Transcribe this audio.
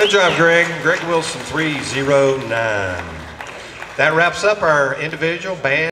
Good job, Greg. Greg Wilson, 309. That wraps up our individual band.